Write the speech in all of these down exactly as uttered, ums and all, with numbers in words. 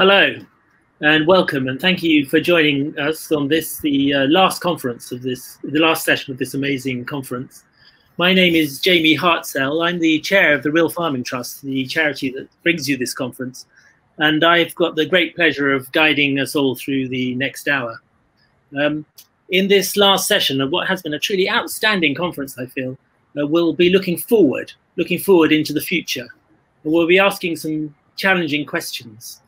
Hello and welcome, and thank you for joining us on this, the uh, last conference of this, the last session of this amazing conference. My name is Jamie Hartzell. I'm the chair of the Real Farming Trust, the charity that brings you this conference, and I've got the great pleasure of guiding us all through the next hour. Um, in this last session of what has been a truly outstanding conference, I feel, uh, we'll be looking forward, looking forward into the future. We'll be asking some challenging questions.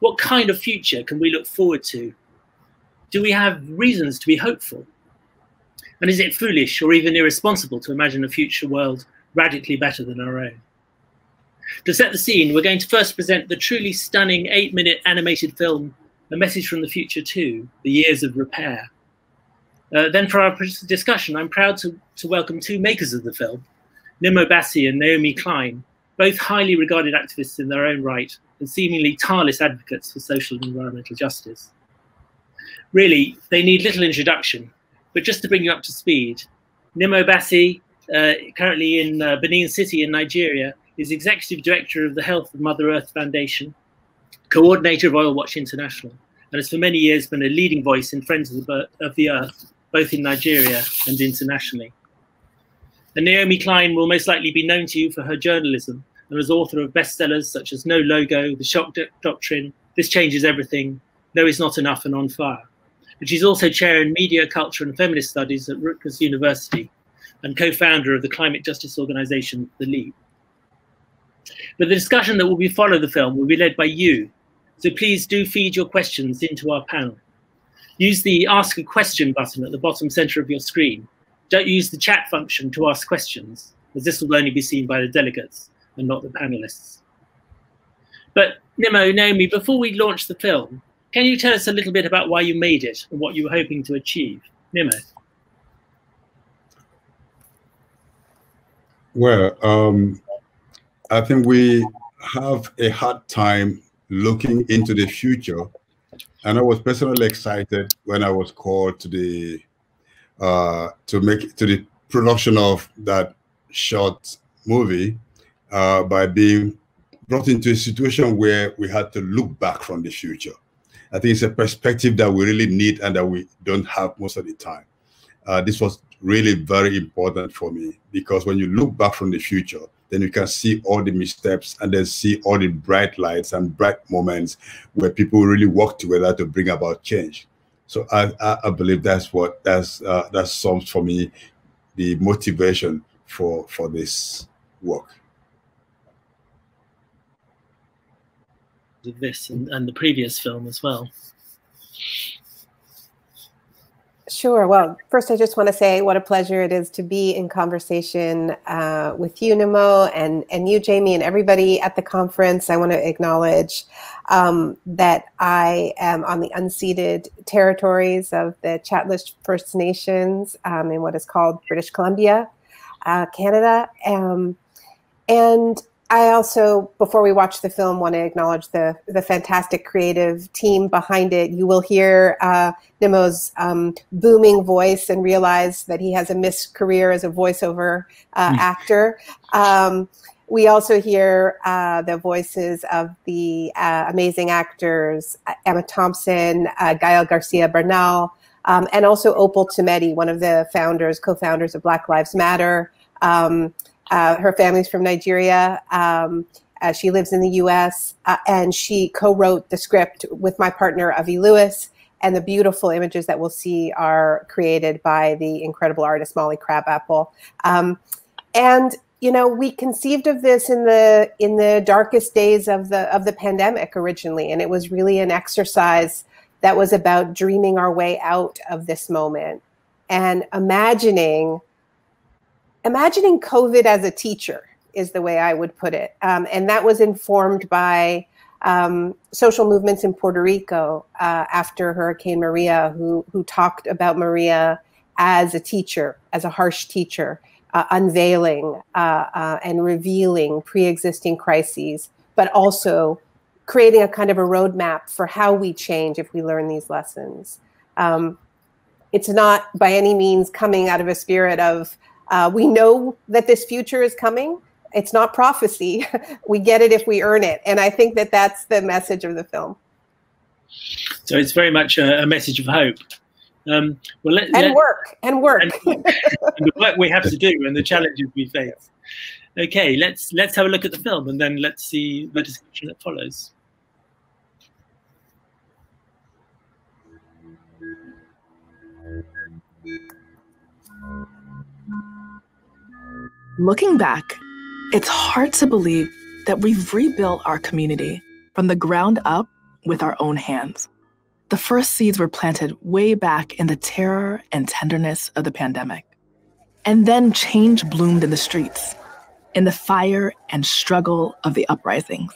What kind of future can we look forward to? Do we have reasons to be hopeful? And is it foolish or even irresponsible to imagine a future world radically better than our own? To set the scene, we're going to first present the truly stunning eight-minute animated film, A Message from the Future two, The Years of Repair. Uh, then for our discussion, I'm proud to, to welcome two makers of the film, Nnimmo Bassey and Naomi Klein, both highly regarded activists in their own right, and seemingly tireless advocates for social and environmental justice. Really, they need little introduction, but just to bring you up to speed, Nnimmo Bassey, uh, currently in uh, Benin City in Nigeria, is Executive Director of the Health of Mother Earth Foundation, Coordinator of Oil Watch International, and has for many years been a leading voice in Friends of the, of the Earth, both in Nigeria and internationally. And Naomi Klein will most likely be known to you for her journalism, and was author of bestsellers such as No Logo, The Shock Doctrine, This Changes Everything, No Is Not Enough, and On Fire. But she's also chair in media, culture, and feminist studies at Rutgers University, and co-founder of the climate justice organization, The Leap. But the discussion that will be following the film will be led by you, so please do feed your questions into our panel. Use the Ask a Question button at the bottom center of your screen. Don't use the chat function to ask questions, as this will only be seen by the delegates and not the panelists. But Nnimmo, Naomi, before we launch the film, can you tell us a little bit about why you made it and what you were hoping to achieve? Nnimmo. Well, um, I think we have a hard time looking into the future. And I was personally excited when I was called to the uh, to make to the production of that short movie. Uh, by being brought into a situation where we had to look back from the future. I think it's a perspective that we really need and that we don't have most of the time. Uh, this was really very important for me, because when you look back from the future, then you can see all the missteps and then see all the bright lights and bright moments where people really work together to bring about change. So I, I, I believe that's what that's, uh, that sums for me the motivation for, for this work. Of this and, and the previous film as well. Sure. Well, first, I just want to say what a pleasure it is to be in conversation uh, with you, Nnimmo, and, and you, Jamie, and everybody at the conference. I want to acknowledge um, that I am on the unceded territories of the Chatlist First Nations um, in what is called British Columbia, uh, Canada. Um, and I also, before we watch the film, want to acknowledge the the fantastic creative team behind it. You will hear uh, Nimmo's um, booming voice and realize that he has a missed career as a voiceover uh, mm. actor. Um, we also hear uh, the voices of the uh, amazing actors, Emma Thompson, uh, Gael Garcia Bernal, um, and also Opal Tometi, one of the founders, co-founders of Black Lives Matter. Um, Uh, her family's from Nigeria. Um, uh, she lives in the U S Uh, and she co-wrote the script with my partner, Avi Lewis. And the beautiful images that we'll see are created by the incredible artist, Molly Crabapple. Um, and, you know, we conceived of this in the in the darkest days of the, of the pandemic originally. And it was really an exercise that was about dreaming our way out of this moment and imagining Imagining COVID as a teacher is the way I would put it. Um, and that was informed by um, social movements in Puerto Rico uh, after Hurricane Maria, who, who talked about Maria as a teacher, as a harsh teacher, uh, unveiling uh, uh, and revealing pre-existing crises, but also creating a kind of a roadmap for how we change if we learn these lessons. Um, it's not by any means coming out of a spirit of, Uh, we know that this future is coming. It's not prophecy. We get it if we earn it. And I think that that's the message of the film. So it's very much a, a message of hope. Um, well, let, and, let, work, and work, and work. And the work we have to do and the challenges we face. Okay, let's let's have a look at the film and then let's see the discussion that follows. Looking back, it's hard to believe that we've rebuilt our community from the ground up with our own hands. The first seeds were planted way back in the terror and tenderness of the pandemic. And then change bloomed in the streets, in the fire and struggle of the uprisings.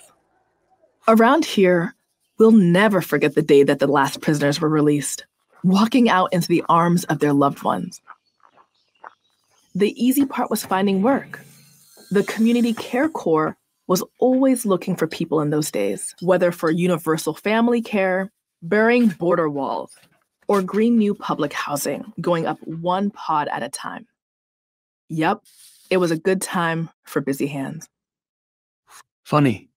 Around here, we'll never forget the day that the last prisoners were released, walking out into the arms of their loved ones. The easy part was finding work. The Community Care Corps was always looking for people in those days, whether for universal family care, burying border walls, or green new public housing, going up one pod at a time. Yep, it was a good time for busy hands. Funny,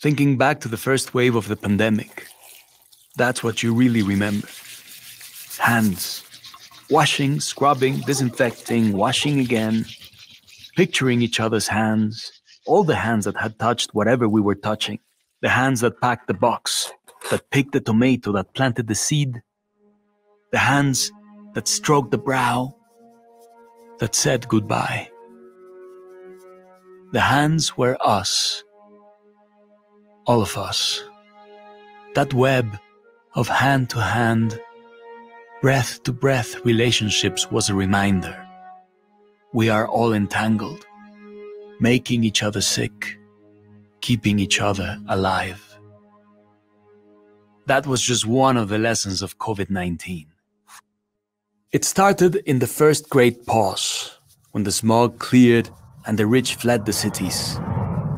thinking back to the first wave of the pandemic, that's what you really remember. Hands. Washing, scrubbing, disinfecting, washing again, picturing each other's hands, all the hands that had touched whatever we were touching, the hands that packed the box, that picked the tomato, that planted the seed, the hands that stroked the brow, that said goodbye. The hands were us, all of us, that web of hand-to-hand, breath-to-breath relationships was a reminder. We are all entangled, making each other sick, keeping each other alive. That was just one of the lessons of COVID nineteen. It started in the first great pause, when the smog cleared and the rich fled the cities,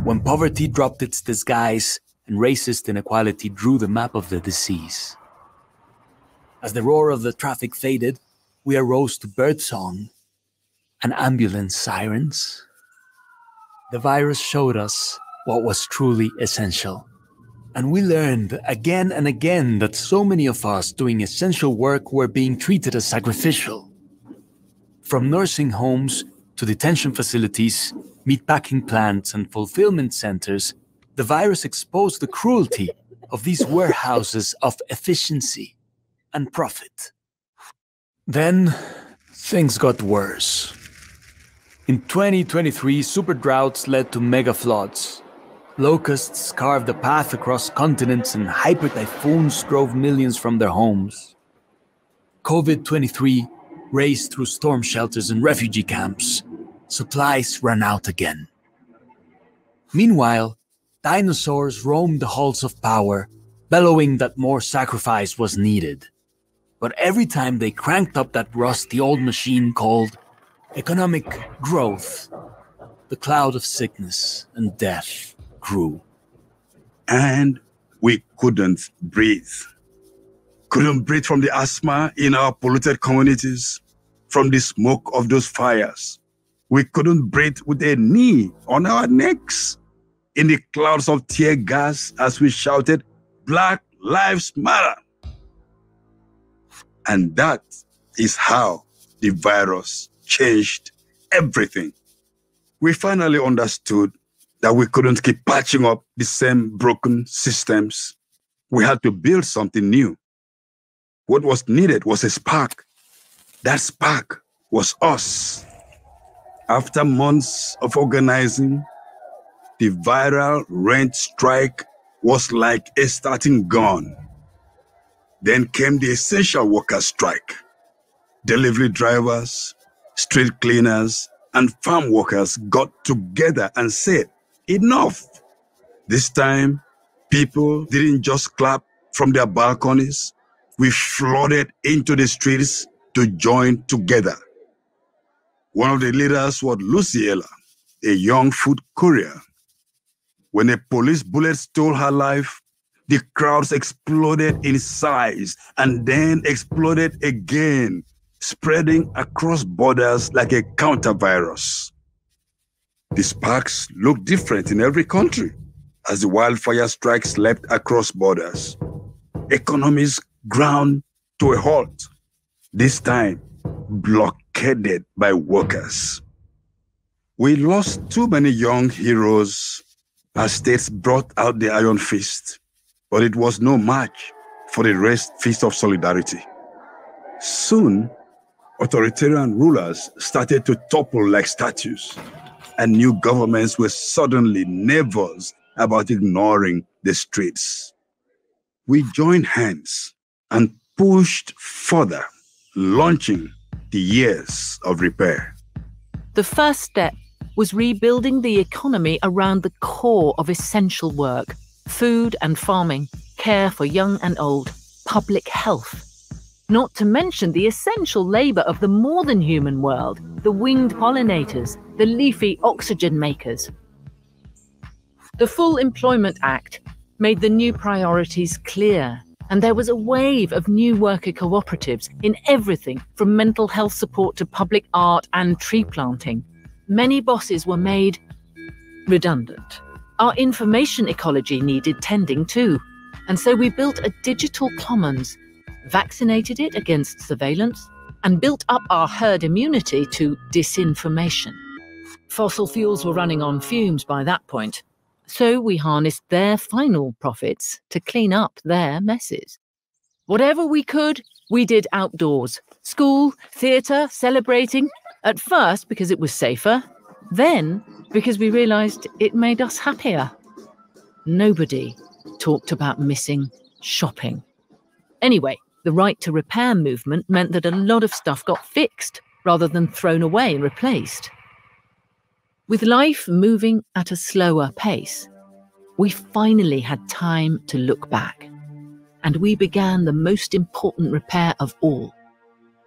when poverty dropped its disguise and racist inequality drew the map of the disease. As the roar of the traffic faded, we arose to birdsong and ambulance sirens. The virus showed us what was truly essential. And we learned again and again that so many of us doing essential work were being treated as sacrificial. From nursing homes to detention facilities, meatpacking plants and fulfillment centers, the virus exposed the cruelty of these warehouses of efficiency and profit. Then things got worse. In twenty twenty-three, super droughts led to mega floods. Locusts carved a path across continents and hyper typhoons drove millions from their homes. COVID twenty-three raced through storm shelters and refugee camps. Supplies ran out again. Meanwhile, dinosaurs roamed the halls of power, bellowing that more sacrifice was needed. But every time they cranked up that rusty old machine called economic growth, the cloud of sickness and death grew. And we couldn't breathe. Couldn't breathe from the asthma in our polluted communities, from the smoke of those fires. We couldn't breathe with a knee on our necks, in the clouds of tear gas as we shouted, Black Lives Matter. And that is how the virus changed everything. We finally understood that we couldn't keep patching up the same broken systems. We had to build something new. What was needed was a spark. That spark was us. After months of organizing, the viral rent strike was like a starting gun. Then came the essential workers' strike. Delivery drivers, street cleaners, and farm workers got together and said, enough. This time, people didn't just clap from their balconies. We flooded into the streets to join together. One of the leaders was Luciella, a young food courier. When a police bullet stole her life, the crowds exploded in size and then exploded again, spreading across borders like a counter-virus. The sparks look different in every country as the wildfire strikes leapt across borders. economies ground to a halt, this time blockaded by workers. We lost too many young heroes as states brought out the iron fist, but it was no match for the rest fist of solidarity. Soon, authoritarian rulers started to topple like statues, and new governments were suddenly nervous about ignoring the streets. We joined hands and pushed further, launching the Years of Repair. The first step was rebuilding the economy around the core of essential work, food and farming, care for young and old, public health. Not to mention the essential labour of the more than human world, the winged pollinators, the leafy oxygen makers. The Full Employment Act made the new priorities clear, and there was a wave of new worker cooperatives in everything from mental health support to public art and tree planting. Many bosses were made redundant. Our information ecology needed tending too, and so we built a digital commons, vaccinated it against surveillance, and built up our herd immunity to disinformation. Fossil fuels were running on fumes by that point, so we harnessed their final profits to clean up their messes. Whatever we could, we did outdoors. School, theatre, celebrating. At first because it was safer, then because we realised it made us happier. Nobody talked about missing shopping. Anyway, the right to repair movement meant that a lot of stuff got fixed rather than thrown away and replaced. With life moving at a slower pace, we finally had time to look back. And we began the most important repair of all,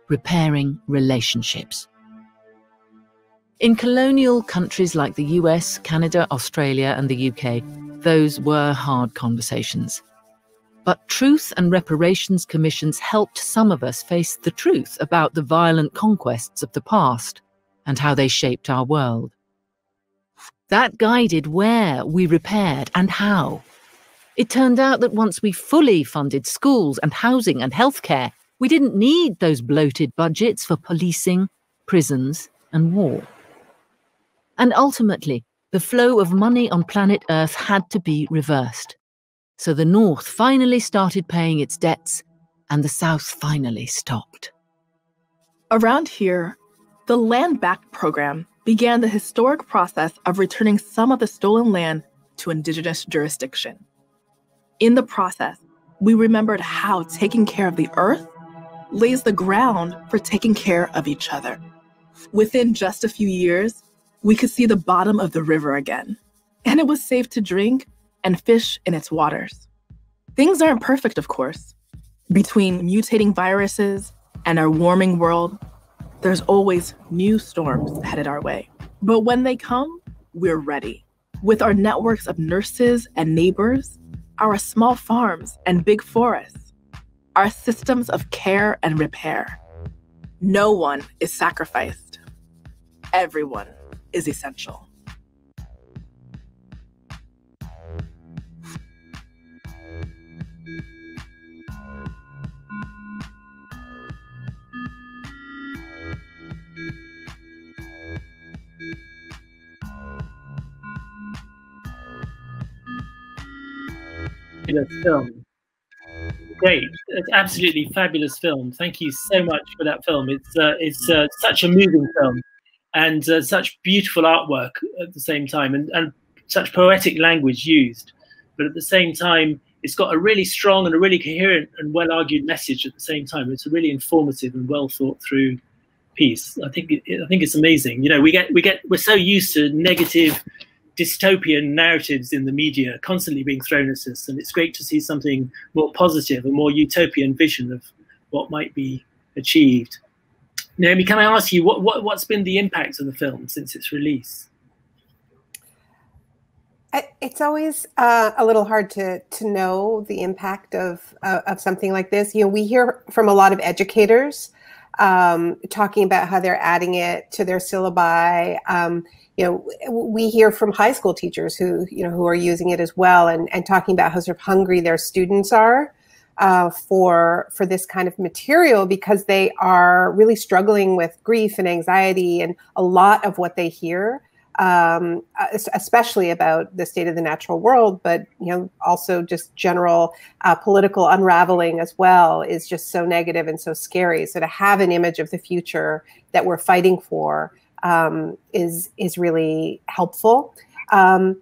repairing relationships. In colonial countries like the U S, Canada, Australia, and the U K, those were hard conversations. But Truth and Reparations Commissions helped some of us face the truth about the violent conquests of the past and how they shaped our world. That guided where we repaired and how. It turned out that once we fully funded schools and housing and healthcare, we didn't need those bloated budgets for policing, prisons, and war. And ultimately, the flow of money on planet Earth had to be reversed. So the North finally started paying its debts, and the South finally stopped. Around here, the Land Back program began the historic process of returning some of the stolen land to Indigenous jurisdiction. In the process, we remembered how taking care of the Earth lays the ground for taking care of each other. Within just a few years, we could see the bottom of the river again, and it was safe to drink and fish in its waters. Things aren't perfect, of course. Between mutating viruses and our warming world, there's always new storms headed our way. But when they come, we're ready. With our networks of nurses and neighbors, our small farms and big forests, our systems of care and repair. No one is sacrificed. Everyone is essential. Fabulous film. Great. It's absolutely fabulous film. Thank you so much for that film. It's uh, it's uh, such a moving film, and uh, such beautiful artwork at the same time, and, and such poetic language used. But at the same time, it's got a really strong and a really coherent and well-argued message at the same time. It's a really informative and well-thought-through piece. I think it, I think it's amazing. You know, we get we get we're so used to negative, dystopian narratives in the media constantly being thrown at us, and it's great to see something more positive, a more utopian vision of what might be achieved. Naomi, can I ask you, what, what, what's been the impact of the film since its release? It's always uh, a little hard to, to know the impact of, uh, of something like this. You know, we hear from a lot of educators um, talking about how they're adding it to their syllabi. Um, You know, we hear from high school teachers who, you know, who are using it as well and, and talking about how sort of hungry their students are uh, for for this kind of material, because they are really struggling with grief and anxiety and a lot of what they hear, um, especially about the state of the natural world, but you know, also just general uh, political unraveling as well, is just so negative and so scary. So to have an image of the future that we're fighting for um, is is really helpful. Um,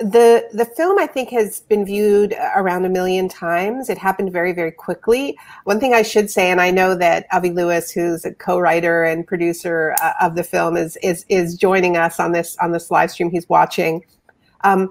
The the film, I think, has been viewed around a million times. It happened very, very quickly. One thing I should say, and I know that Avi Lewis, who's a co-writer and producer uh, of the film, is is is joining us on this on this live stream. He's watching. Um,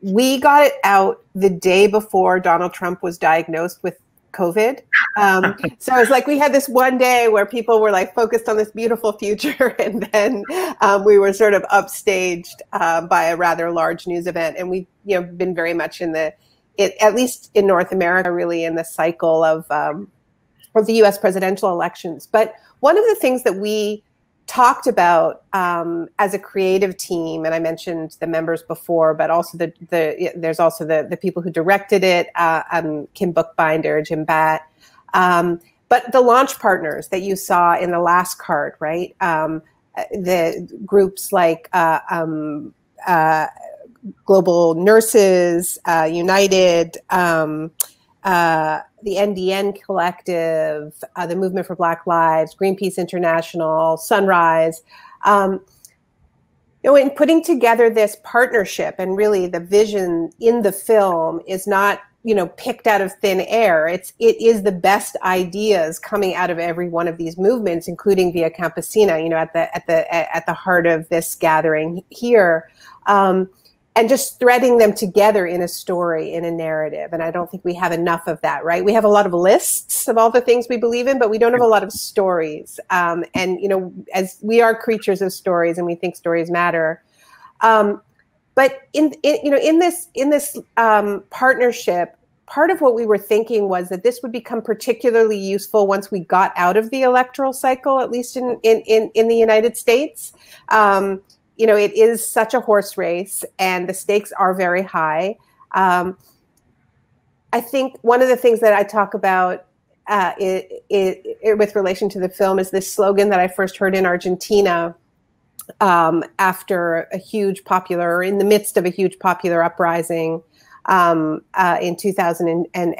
we got it out the day before Donald Trump was diagnosed with COVID. Um, so it's like we had this one day where people were like focused on this beautiful future, and then um, we were sort of upstaged uh, by a rather large news event. And we've you know, been very much in the, it, at least in North America, really in the cycle of, um, of the U S presidential elections. But one of the things that we talked about um, as a creative team, and I mentioned the members before, but also the, the there's also the, the people who directed it, uh, um, Kim Bookbinder, Jim Batt, um, but the launch partners that you saw in the last card, right? Um, the groups like uh, um, uh, Global Nurses, uh, United, um, uh, the N D N Collective, uh, the Movement for Black Lives, Greenpeace International, Sunrise. Um, you know, in putting together this partnership, and really the vision in the film is not, you know, picked out of thin air. It's, it is the best ideas coming out of every one of these movements, including Via Campesina, you know, at the, at the, at the heart of this gathering here. Um, And just threading them together in a story, in a narrative. And I don't think we have enough of that, right? We have a lot of lists of all the things we believe in, but we don't have a lot of stories. Um, and, you know, as we are creatures of stories, and we think stories matter. Um, but in, in, you know, in this, in this um, partnership, part of what we were thinking was that this would become particularly useful once we got out of the electoral cycle, at least in, in, in, in the United States. Um, You know, it is such a horse race, and the stakes are very high. Um, I think one of the things that I talk about uh, it, it, it, with relation to the film is this slogan that I first heard in Argentina um, after a huge popular, or in the midst of a huge popular uprising um, uh, in two thousand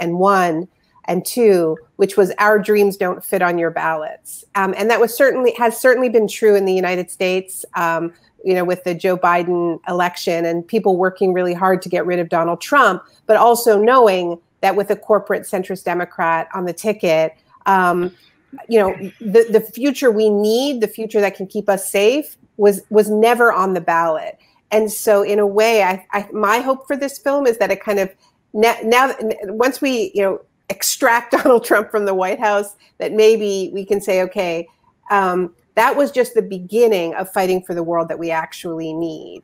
one. And two, which was "Our dreams don't fit on your ballots," um, and that was certainly has certainly been true in the United States. Um, you know, with the Joe Biden election and people working really hard to get rid of Donald Trump, but also knowing that with a corporate centrist Democrat on the ticket, um, you know, the the future we need, the future that can keep us safe, was was never on the ballot. And so, in a way, I, I my hope for this film is that it kind of now, now once we you know. extract Donald Trump from the White House, that maybe we can say, okay, um, that was just the beginning of fighting for the world that we actually need.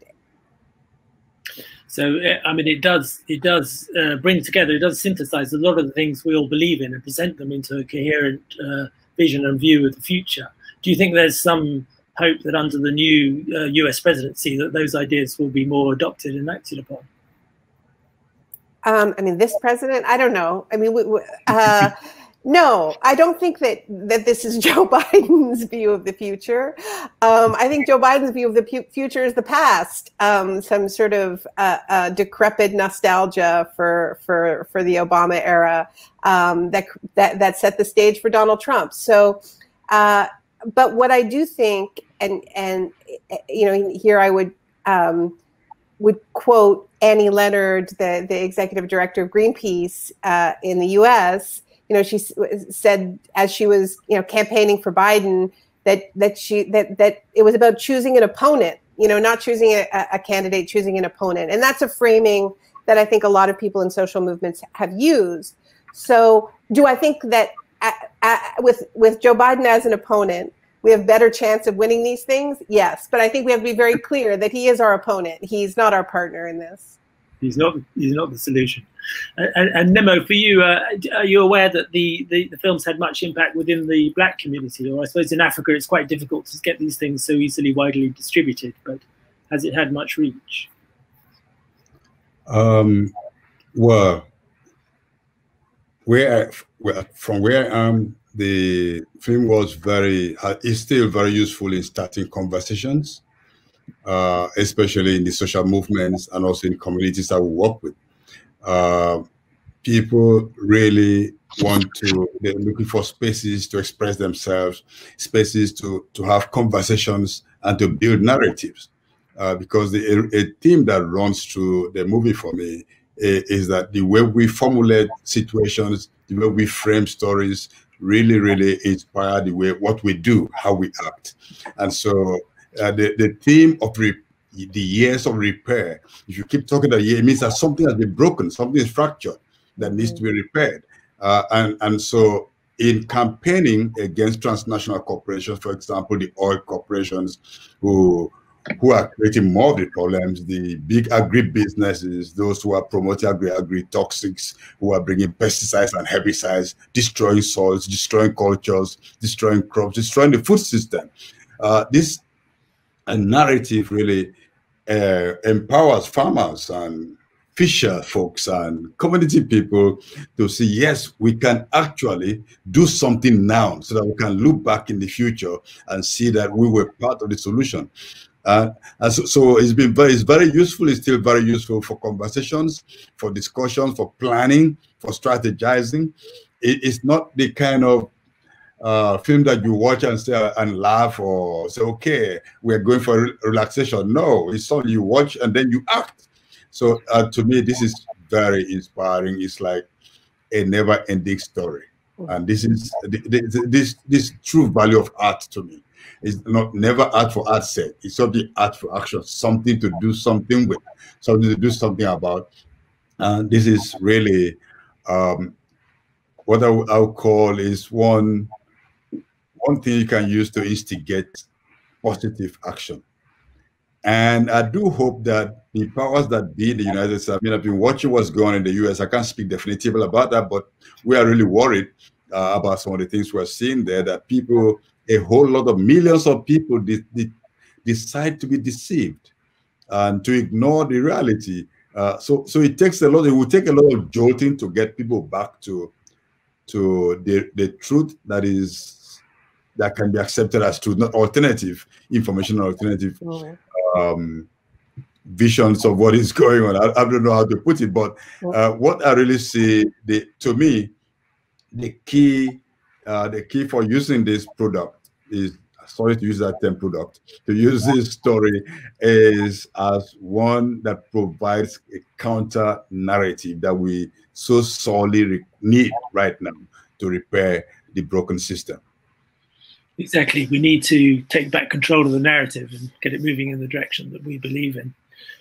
So, I mean, it does, it does uh, bring together, it does synthesize a lot of the things we all believe in and present them into a coherent uh, vision and view of the future. Do you think there's some hope that under the new uh, U S presidency that those ideas will be more adopted and acted upon? Um, I mean, this president, I don't know. I mean, we, we, uh, no, I don't think that, that this is Joe Biden's view of the future. Um, I think Joe Biden's view of the future is the past, um, some sort of uh, uh, decrepit nostalgia for, for, for the Obama era um, that, that, that set the stage for Donald Trump. So, uh, but what I do think, and, and you know, here I would, um, would quote Annie Leonard, the, the executive director of Greenpeace uh, in the U S, you know, she said as she was, you know, campaigning for Biden that that she that that it was about choosing an opponent, you know, not choosing a, a candidate, choosing an opponent, and that's a framing that I think a lot of people in social movements have used. So, do I think that uh, uh, with with Joe Biden as an opponent, we have better chance of winning these things? Yes, but I think we have to be very clear that he is our opponent. He's not our partner in this. He's not. He's not the solution. And, and Nnimmo, for you, uh, are you aware that the, the the film's had much impact within the Black community? Or I suppose in Africa, it's quite difficult to get these things so easily widely distributed. But has it had much reach? Um, well, where, where from where I am, the film was very, uh, is still very useful in starting conversations, uh, especially in the social movements and also in communities that we work with. Uh, people really want to, they're looking for spaces to express themselves, spaces to, to have conversations and to build narratives. Uh, because the, a, a theme that runs through the movie for me is, is that the way we formulate situations, the way we frame stories, really, really inspire the way what we do, how we act. And so uh, the, the theme of re the years of repair, if you keep talking about year, it means that something has been broken, something is fractured that needs to be repaired. Uh, and, and so in campaigning against transnational corporations, for example, the oil corporations who who are creating more of the problems, the big agri-businesses, those who are promoting agri-agri-toxics, who are bringing pesticides and herbicides, destroying soils, destroying cultures, destroying crops, destroying the food system. Uh, this uh, narrative really uh, empowers farmers and fisher folks and community people to see, yes, we can actually do something now so that we can look back in the future and see that we were part of the solution. Uh, and so, so it's been very, it's very useful. It's still very useful for conversations, for discussions, for planning, for strategizing. It, it's not the kind of uh, film that you watch and say uh, and laugh or say, "Okay, we're going for re relaxation." No, it's something you watch and then you act. So uh, to me, this is very inspiring. It's like a never-ending story, and this is this this, this true value of art to me. It's not never art for art's sake. It's something art for action, something to do something with, something to do something about. And this is really um, what I would call is one one thing you can use to instigate positive action. And I do hope that the powers that be in the United States, I mean, I've been watching what's going on in the U S. I can't speak definitively about that, but we are really worried uh, about some of the things we're seeing there, that people, a whole lot of millions of people de de decide to be deceived and to ignore the reality. Uh, so, so it takes a lot. It will take a lot of jolting to get people back to to the the truth that is that can be accepted as truth, not alternative information or alternative um, visions of what is going on. I, I don't know how to put it, but uh, what I really see, the to me, the key. Uh, the key for using this product is, sorry to use that term product, to use this story is as one that provides a counter narrative that we so sorely need right now to repair the broken system. Exactly. We need to take back control of the narrative and get it moving in the direction that we believe in.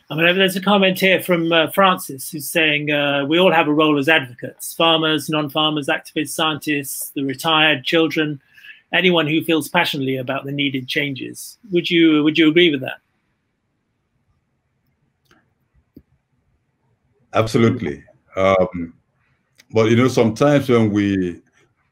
I mean, there's a comment here from uh, Francis, who's saying, uh, we all have a role as advocates, farmers, non-farmers, activists, scientists, the retired, children, anyone who feels passionately about the needed changes. Would you, would you agree with that? Absolutely. Um, but, you know, sometimes when we,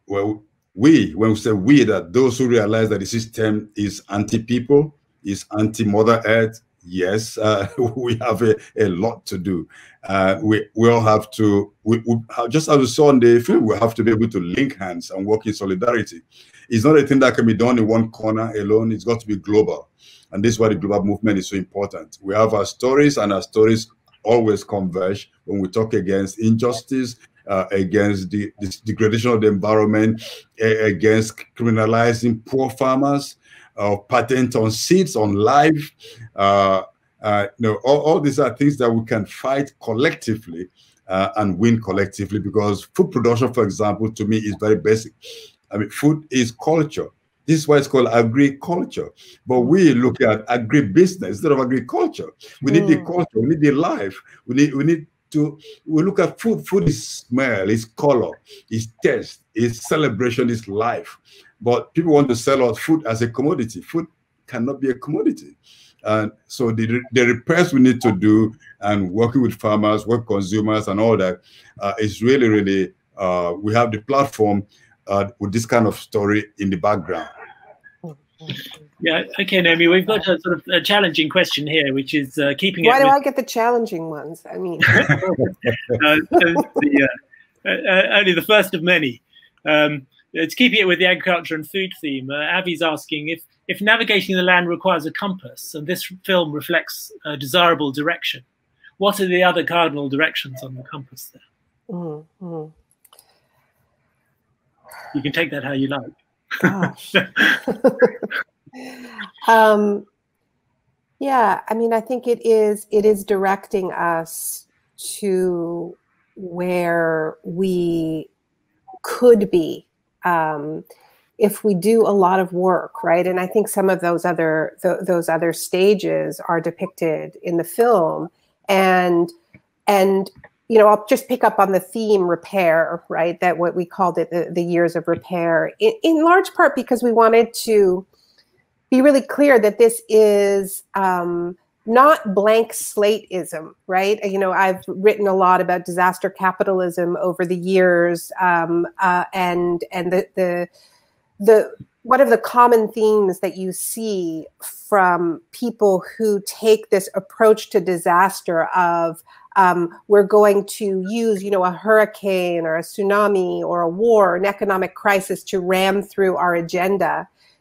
well, we, when we say we, that those who realize that the system is anti-people, is anti-Mother Earth, yes, uh, we have a, a lot to do. Uh, we will have to, we, we have, just as we saw on the film, we have to be able to link hands and work in solidarity. It's not a thing that can be done in one corner alone. It's got to be global. And this is why the global movement is so important. We have our stories, and our stories always converge when we talk against injustice, uh, against the, the degradation of the environment, uh, against criminalizing poor farmers, of uh, patent on seeds, on life. Uh, uh, no, all, all these are things that we can fight collectively uh, and win collectively, because food production, for example, to me is very basic. I mean, food is culture. This is why it's called agriculture. But we look at agribusiness instead of agriculture. We need mm. the culture, we need the life, we need, we need to, we look at food. Food is smell, it's color, it's taste, it's celebration, it's life. But people want to sell out food as a commodity. Food cannot be a commodity. And so the, the repairs we need to do, and working with farmers, work consumers and all that, uh, is really, really, uh, we have the platform uh, with this kind of story in the background. Yeah, okay, Naomi, we've got a sort of a challenging question here, which is uh, keeping Why it- Why do with... I get the challenging ones? I mean. uh, the, uh, uh, only the first of many. Um, it's keeping it with the agriculture and food theme. Uh, Avi's asking if if navigating the land requires a compass, and this film reflects a desirable direction, what are the other cardinal directions on the compass there? Mm-hmm. You can take that how you like. Gosh. um, yeah, I mean, I think it is, it is directing us to where we could be um, if we do a lot of work, right? And I think some of those other, th those other stages are depicted in the film. And, and, you know, I'll just pick up on the theme repair, right? That what we called it, the, the years of repair, in, in large part because we wanted to be really clear that this is um, not blank slateism, right? You know, I've written a lot about disaster capitalism over the years, um, uh, and and the the the one of the common themes that you see from people who take this approach to disaster of Um, we're going to use, you know, a hurricane or a tsunami or a war or an economic crisis to ram through our agenda.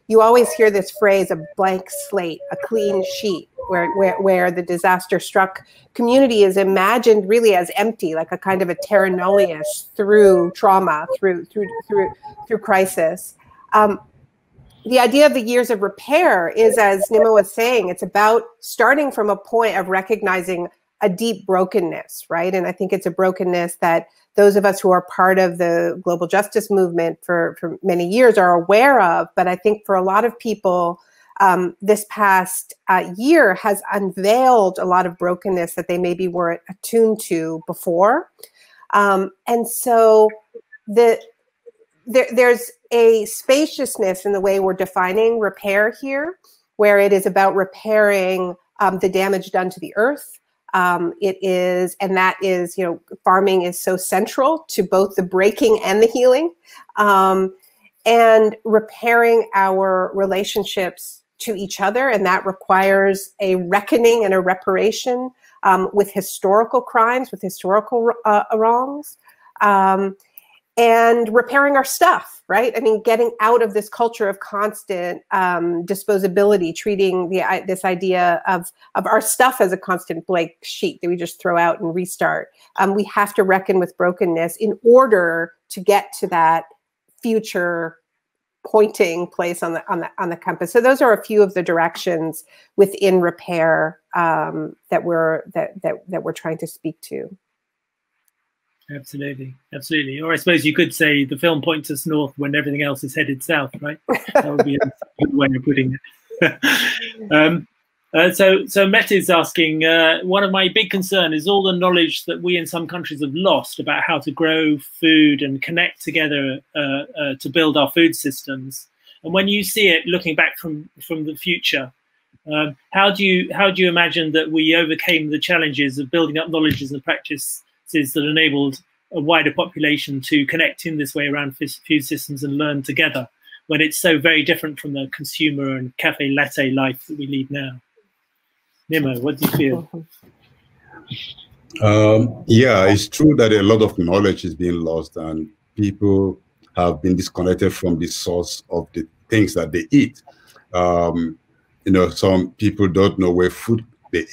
You always hear this phrase, a blank slate, a clean sheet, where, where, where the disaster struck community is imagined really as empty, like a kind of a terra nullius through trauma, through, through, through, through crisis. Um, The idea of the years of repair is, as Nnimmo was saying, it's about starting from a point of recognizing a deep brokenness, right? And I think it's a brokenness that those of us who are part of the global justice movement for, for many years are aware of. But I think for a lot of people, um, this past uh, year has unveiled a lot of brokenness that they maybe weren't attuned to before. Um, and so the, there, there's a spaciousness in the way we're defining repair here, where it is about repairing um, the damage done to the earth. Um, it is, and that is, you know, farming is so central to both the breaking and the healing, um, and repairing our relationships to each other. And that requires a reckoning and a reparation um, with historical crimes, with historical uh, wrongs, um, and repairing our stuff, right? I mean, getting out of this culture of constant um, disposability, treating the, I, this idea of, of our stuff as a constant blank sheet that we just throw out and restart. Um, we have to reckon with brokenness in order to get to that future pointing place on the, on the, on the compass. So those are a few of the directions within repair um, that we're, that, that, that we're trying to speak to. Absolutely, absolutely. Or I suppose you could say the film points us north when everything else is headed south, right? That would be a good way of putting it. um, uh, so, so Met is asking, uh, one of my big concerns is all the knowledge that we in some countries have lost about how to grow food and connect together uh, uh, to build our food systems. And when you see it, looking back from from the future, um, how do you how do you imagine that we overcame the challenges of building up knowledge as a practice that enabled a wider population to connect in this way around food systems and learn together, when it's so very different from the consumer and cafe latte life that we lead now? Nnimmo, what do you feel? Um, yeah, it's true that a lot of knowledge is being lost and people have been disconnected from the source of the things that they eat. Um, you know, some people don't know where food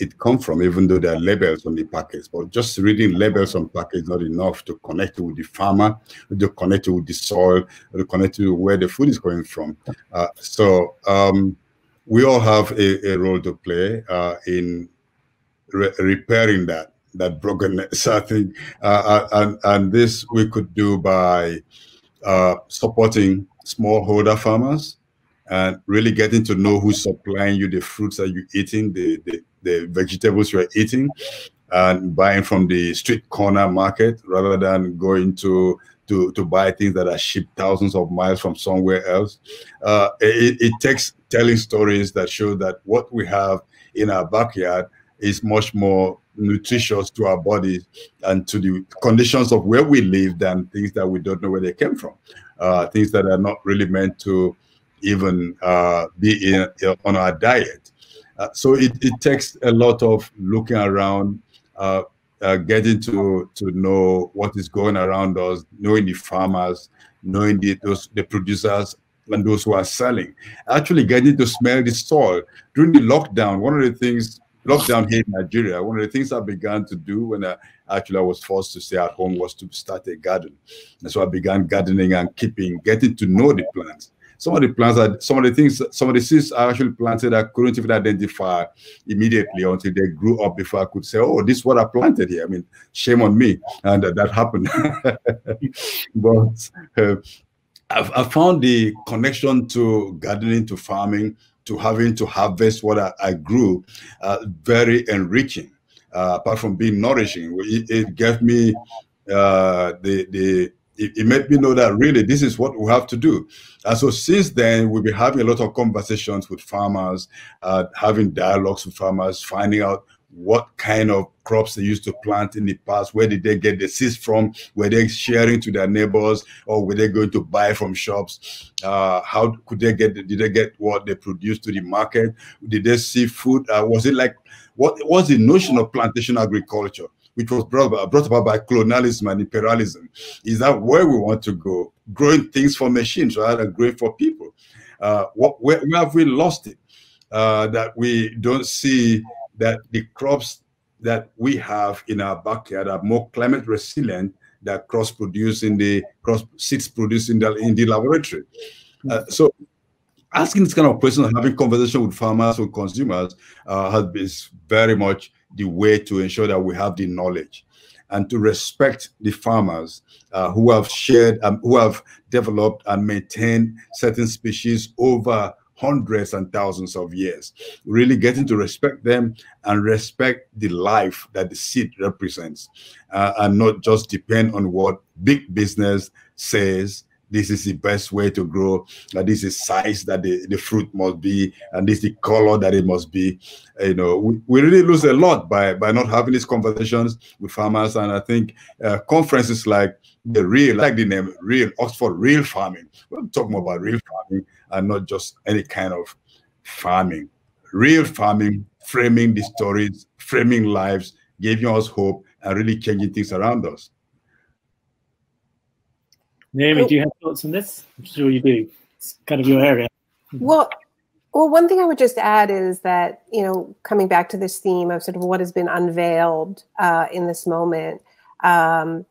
it comes from, even though there are labels on the package. But just reading labels on package is not enough to connect with the farmer, to connect with the soil, to connect to where the food is coming from. Uh, so um, we all have a, a role to play uh, in re repairing that that brokenness. I think, uh, and and this we could do by uh, supporting smallholder farmers and really getting to know who's supplying you the fruits that you're eating, the the the vegetables you're eating, and buying from the street corner market rather than going to to, to buy things that are shipped thousands of miles from somewhere else. Uh, it, it takes telling stories that show that what we have in our backyard is much more nutritious to our bodies and to the conditions of where we live than things that we don't know where they came from, uh, things that are not really meant to even uh, be in, on our diet. Uh, so it, it takes a lot of looking around, uh, uh, getting to to know what is going around us, knowing the farmers, knowing the those the producers and those who are selling, actually getting to smell the soil. During the lockdown, one of the things, lockdown here in Nigeria, one of the things I began to do when I actually I was forced to stay at home was to start a garden. And so I began gardening and keeping, getting to know the plants. Some of the plants, are, some of the things, some of the seeds I actually planted, I couldn't even identify immediately until they grew up before I could say, oh, this is what I planted here. I mean, shame on me. And uh, that happened. But uh, I've, I found the connection to gardening, to farming, to having to harvest what I, I grew uh, very enriching, uh, apart from being nourishing. It, it gave me uh, the, the, It, it made me know that really this is what we have to do. And so since then, we've been having a lot of conversations with farmers, uh, having dialogues with farmers, finding out what kind of crops they used to plant in the past, where did they get the seeds from, were they sharing to their neighbors, or were they going to buy from shops? Uh, how could they get, did they get what they produced to the market? Did they see food? Uh, was it like, what was the notion of plantation agriculture, which was brought, brought about by colonialism and imperialism? Is that where we want to go? Growing things for machines rather than growing for people. Uh, what, where, where have we lost it? Uh, that we don't see that the crops that we have in our backyard are more climate resilient than crops produced in the crops seeds produced in the, in the laboratory. Uh, so asking this kind of question and having conversation with farmers or consumers uh, has been very much the way to ensure that we have the knowledge and to respect the farmers uh, who have shared, um, who have developed and maintained certain species over hundreds and thousands of years. Really getting to respect them and respect the life that the seed represents uh, and not just depend on what big business says, this is the best way to grow, and this is size that the, the fruit must be, and this is the color that it must be. You know, we, we really lose a lot by, by not having these conversations with farmers. And I think uh, conferences like the real, like the name real, Oxford Real Farming, we're talking about real farming and not just any kind of farming. Real farming, framing the stories, framing lives, giving us hope and really changing things around us. Naomi, do you have thoughts on this? I'm sure you do. It's kind of your area. Well, well, one thing I would just add is that, you know, coming back to this theme of sort of what has been unveiled uh, in this moment, um,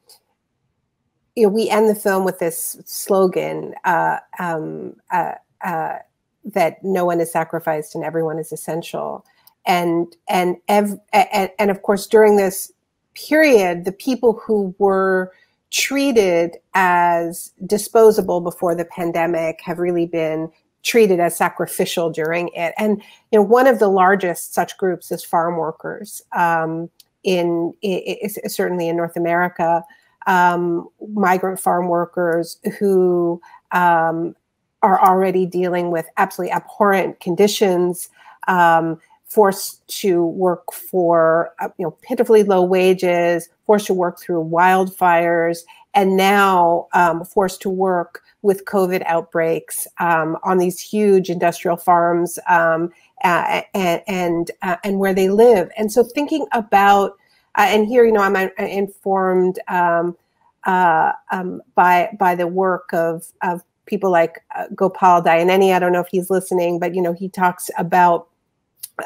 you know, we end the film with this slogan uh, um, uh, uh, that no one is sacrificed and everyone is essential. And, and, ev and, and of course, during this period, the people who were treated as disposable before the pandemic have really been treated as sacrificial during it. And you know, one of the largest such groups is farm workers um, in, in, in certainly in North America, um, migrant farm workers who um, are already dealing with absolutely abhorrent conditions, um, forced to work for you know pitifully low wages, forced to work through wildfires, and now um, forced to work with COVID outbreaks um, on these huge industrial farms um, uh, and and, uh, and where they live. And so thinking about uh, and here you know I'm, I'm informed um, uh, um, by by the work of of people like uh, Gopal Dayaneni. I don't know if he's listening, but you know he talks about.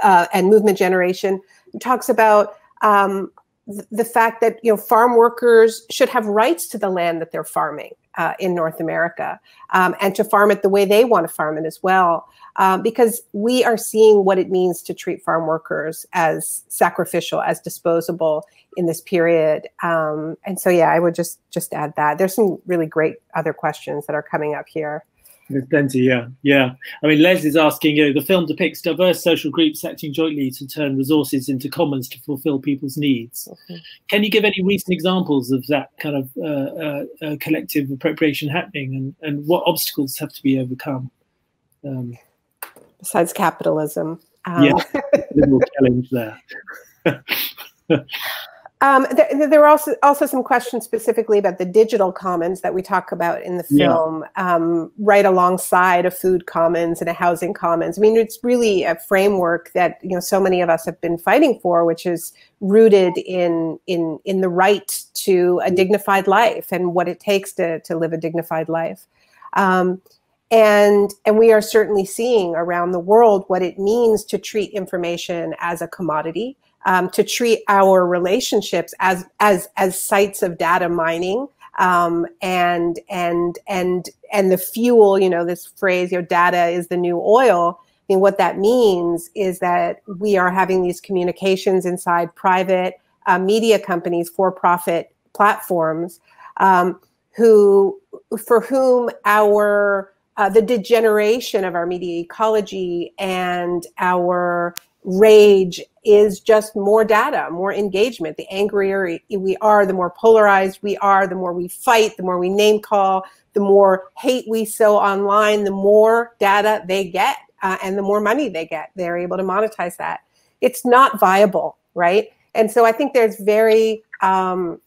Uh, and Movement Generation talks about um, th the fact that you know farm workers should have rights to the land that they're farming uh, in North America um, and to farm it the way they want to farm it as well, um, because we are seeing what it means to treat farm workers as sacrificial, as disposable in this period. Um, and so, yeah, I would just just add that there's some really great other questions that are coming up here. There's plenty, yeah, yeah. I mean, Les is asking, you know, the film depicts diverse social groups acting jointly to turn resources into commons to fulfill people's needs. Okay. Can you give any recent examples of that kind of uh, uh, collective appropriation happening, and, and what obstacles have to be overcome? Um, Besides capitalism. Um. Yeah, a little challenge there. Um, there, there were also, also some questions specifically about the digital commons that we talk about in the film, yeah. um, right alongside a food commons and a housing commons. I mean, it's really a framework that, you know, so many of us have been fighting for, which is rooted in in in the right to a dignified life and what it takes to, to live a dignified life. Um, And, and we are certainly seeing around the world what it means to treat information as a commodity, um, to treat our relationships as, as, as sites of data mining, um, and, and, and, and the fuel, you know, this phrase, you know, data is the new oil. I mean, what that means is that we are having these communications inside private uh, media companies, for-profit platforms, um, who, for whom our Uh, the degeneration of our media ecology and our rage is just more data, more engagement. The angrier we are, the more polarized we are, the more we fight, the more we name call, the more hate we sow online, the more data they get, uh, and the more money they get. They're able to monetize that. It's not viable, right? And so I think there's very um,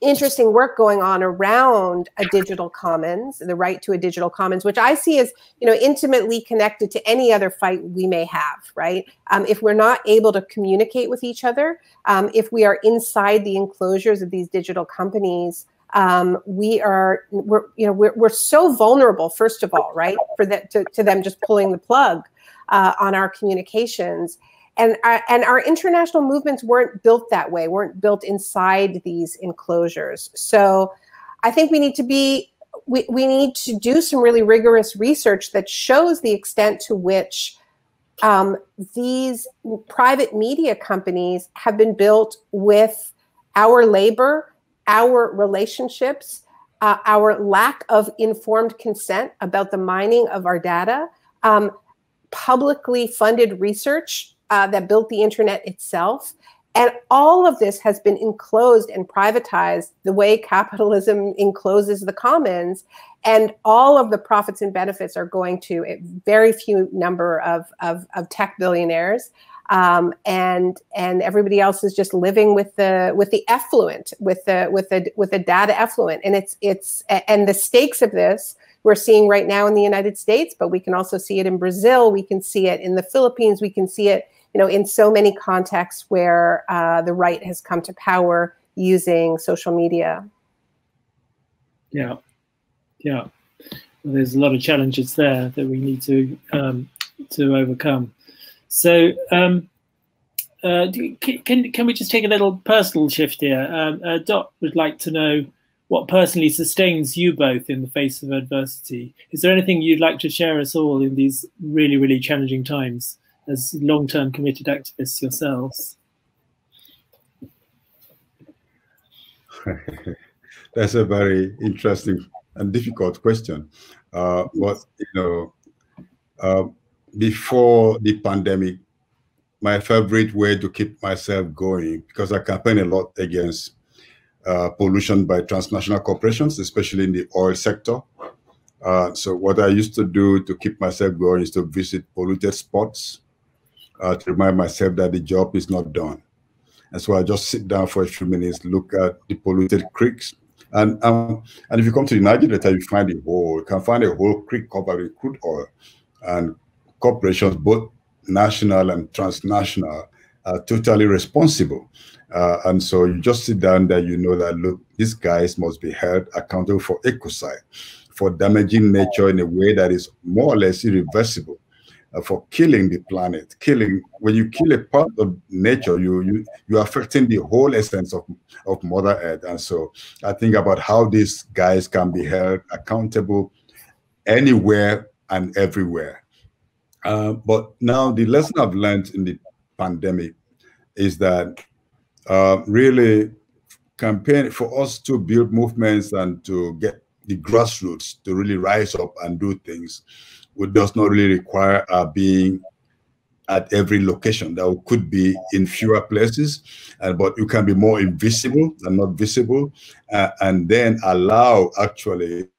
interesting work going on around a digital commons, the right to a digital commons, which I see as, you know, intimately connected to any other fight we may have, right? Um, if we're not able to communicate with each other, um, if we are inside the enclosures of these digital companies, um, we are, we're, you know, we're, we're so vulnerable, first of all, right, for that to, to them just pulling the plug uh, on our communications. And our, and our international movements weren't built that way, weren't built inside these enclosures. So I think we need to be, we, we need to do some really rigorous research that shows the extent to which um, these private media companies have been built with our labor, our relationships, uh, our lack of informed consent about the mining of our data, um, publicly funded research Uh, that built the internet itself. And all of this has been enclosed and privatized the way capitalism encloses the commons. And all of the profits and benefits are going to a very few number of, of, of tech billionaires. Um, and, and everybody else is just living with the, with the effluent, with the, with the, with the data effluent. And it's, it's, and the stakes of this we're seeing right now in the United States, but we can also see it in Brazil. We can see it in the Philippines. We can see it, you know, in so many contexts where uh, the right has come to power using social media. Yeah, yeah. Well, there's a lot of challenges there that we need to um, to overcome. So, um, uh, do, can can we just take a little personal shift here? Um, uh, Dot would like to know what personally sustains you both in the face of adversity. Is there anything you'd like to share us all in these really, really challenging times? As long-term committed activists yourselves? That's a very interesting and difficult question. Uh, but you know, uh, before the pandemic, my favorite way to keep myself going, because I campaign a lot against uh, pollution by transnational corporations, especially in the oil sector. Uh, so what I used to do to keep myself going is to visit polluted spots, Uh, to remind myself that the job is not done. And so I just sit down for a few minutes, look at the polluted creeks. And um, and if you come to the Niger Delta, you find a whole, you can find a whole creek covered with crude oil. And corporations, both national and transnational, are totally responsible. Uh, and so you just sit down there, you know that, look, these guys must be held accountable for ecocide, for damaging nature in a way that is more or less irreversible. Uh, for killing the planet, killing when you kill a part of nature, you you you're affecting the whole essence of of Mother Earth. And so I think about how these guys can be held accountable anywhere and everywhere. Uh, but now the lesson I've learned in the pandemic is that uh, really campaign for us to build movements and to get the grassroots to really rise up and do things. It does not really require uh, being at every location. That could be in fewer places, uh, but you can be more invisible and not visible, uh, and then allow actually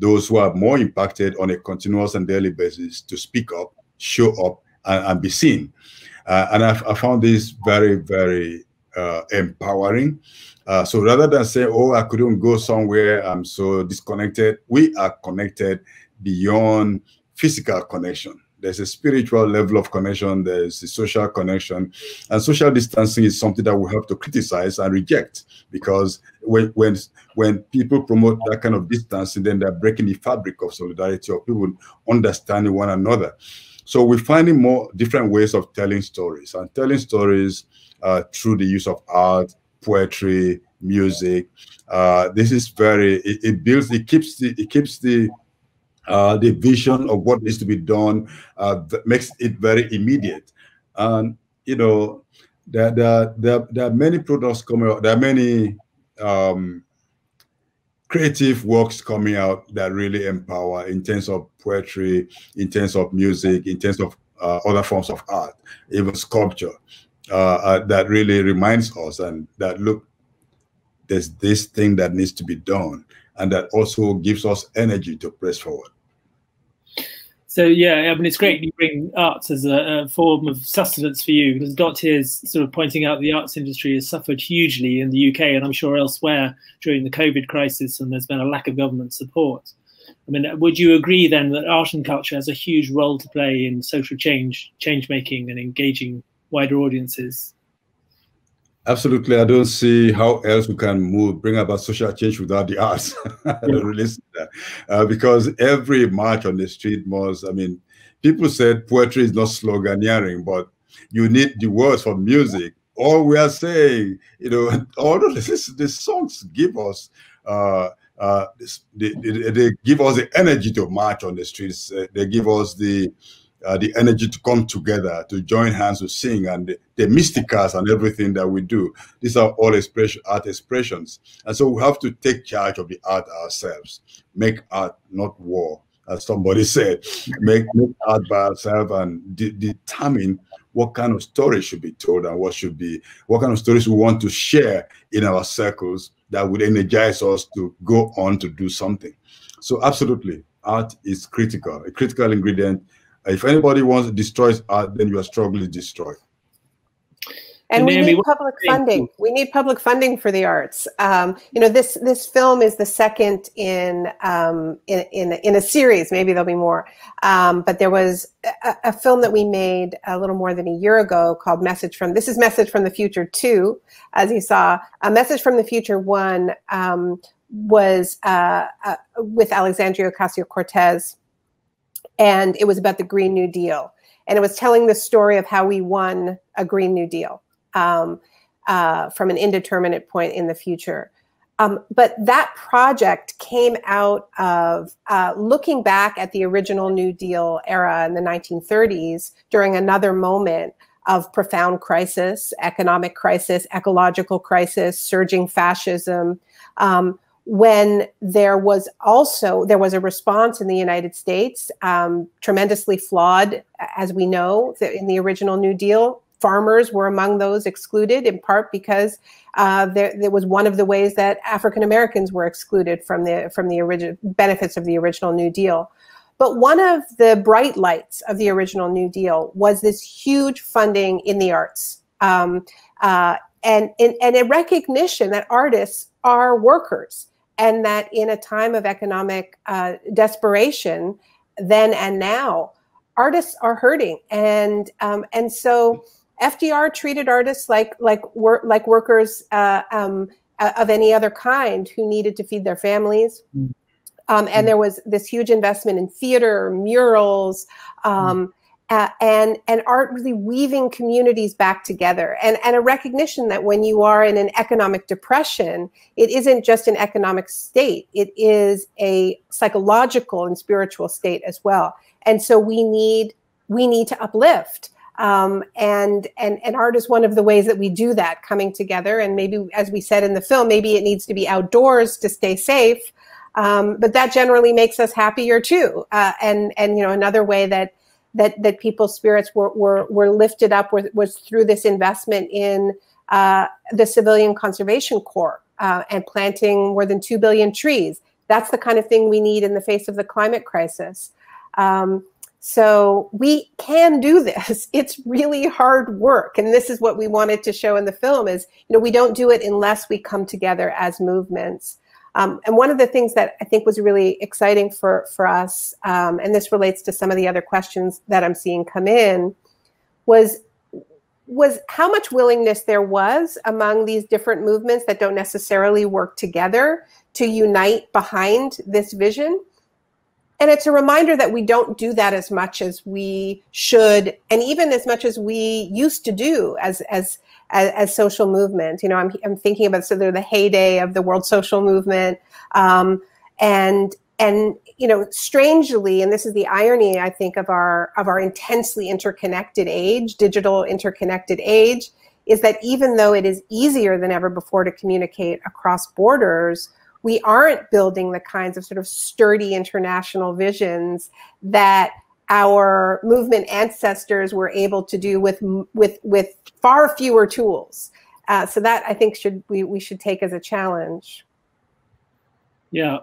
those who are more impacted on a continuous and daily basis to speak up, show up, and, and be seen. Uh, and I, I found this very, very uh, empowering. Uh, so rather than say, oh, I couldn't go somewhere, I'm so disconnected, we are connected beyond physical connection. There's a spiritual level of connection, there's a social connection, and social distancing is something that we have to criticize and reject, because when when when people promote that kind of distancing, then they're breaking the fabric of solidarity, of people understanding one another. So we're finding more different ways of telling stories, and telling stories uh, through the use of art, poetry, music. Uh, this is very, it, it builds, it keeps the, it keeps the, Uh, the vision of what needs to be done, uh, makes it very immediate. And, you know, there, there, there, there are many products coming out, there are many um, creative works coming out that really empower in terms of poetry, in terms of music, in terms of uh, other forms of art, even sculpture, uh, uh, that really reminds us and that, look, there's this thing that needs to be done, and that also gives us energy to press forward. So yeah, I mean, it's great you bring arts as a, a form of sustenance for you, because Dot here is sort of pointing out the arts industry has suffered hugely in the U K, and I'm sure elsewhere during the COVID crisis, and there's been a lack of government support. I mean, would you agree then that art and culture has a huge role to play in social change, change making and engaging wider audiences? Absolutely. I don't see how else we can move, bring about social change without the arts. I don't really see that. Uh, because every march on the street must, I mean, people said poetry is not sloganeering, but you need the words for music. All we are saying, you know, all of this, the songs give us, uh, uh, they, they, they give us the energy to march on the streets. Uh, they give us the Uh, the energy to come together, to join hands, to sing, and the, the mysticals and everything that we do. These are all expression, art expressions. And so we have to take charge of the art ourselves. Make art, not war, as somebody said. Make, make art by ourselves and de determine what kind of story should be told and what should be, what kind of stories we want to share in our circles that would energize us to go on to do something. So absolutely, art is critical, a critical ingredient. If anybody wants to destroy art, then you are struggling to destroy. And we need public funding. We need public funding for the arts. Um, you know, this this film is the second in um, in, in in a series. Maybe there'll be more. Um, but there was a, a film that we made a little more than a year ago called "Message from." This is "Message from the Future two," as you saw. A "Message from the Future one" um, was uh, uh, with Alexandria Ocasio-Cortez. And it was about the Green New Deal. And it was telling the story of how we won a Green New Deal um, uh, from an indeterminate point in the future. Um, but that project came out of uh, looking back at the original New Deal era in the nineteen thirties during another moment of profound crisis, economic crisis, ecological crisis, surging fascism, um, when there was also, there was a response in the United States, um, tremendously flawed, as we know, in the original New Deal. Farmers were among those excluded, in part because uh, there, there was one of the ways that African Americans were excluded from the, from the original benefits of the original New Deal. But one of the bright lights of the original New Deal was this huge funding in the arts. Um, uh, and, and, and a recognition that artists are workers, and that in a time of economic uh, desperation, then and now, artists are hurting. And um, and so F D R treated artists like like wor like workers uh, um, of any other kind who needed to feed their families. Mm. Um, and mm. there was this huge investment in theater, murals, um, mm. uh, and and art really weaving communities back together. And and a recognition that when you are in an economic depression, it isn't just an economic state, it is a psychological and spiritual state as well. And so we need, we need to uplift. Um, and, and, and art is one of the ways that we do that, coming together. And maybe, as we said in the film, maybe it needs to be outdoors to stay safe. Um, but that generally makes us happier too. Uh, and, and, you know, another way that, that, that people's spirits were, were, were lifted up was, was through this investment in Uh, the Civilian Conservation Corps uh, and planting more than two billion trees. That's the kind of thing we need in the face of the climate crisis. Um, So we can do this. It's really hard work. And this is what we wanted to show in the film is, you know, we don't do it unless we come together as movements. Um, and one of the things that I think was really exciting for, for us, um, and this relates to some of the other questions that I'm seeing come in, was, was how much willingness there was among these different movements that don't necessarily work together to unite behind this vision. And it's a reminder that we don't do that as much as we should, and even as much as we used to do as as as, as social movements. You know, I'm I'm thinking about so they're the heyday of the World Social Movement, um, and and you know, strangely, and this is the irony I think of our of our intensely interconnected age, digital interconnected age, is that even though it is easier than ever before to communicate across borders, we aren't building the kinds of sort of sturdy international visions that our movement ancestors were able to do with with with far fewer tools. Uh, so that I think should we we should take as a challenge. Yeah,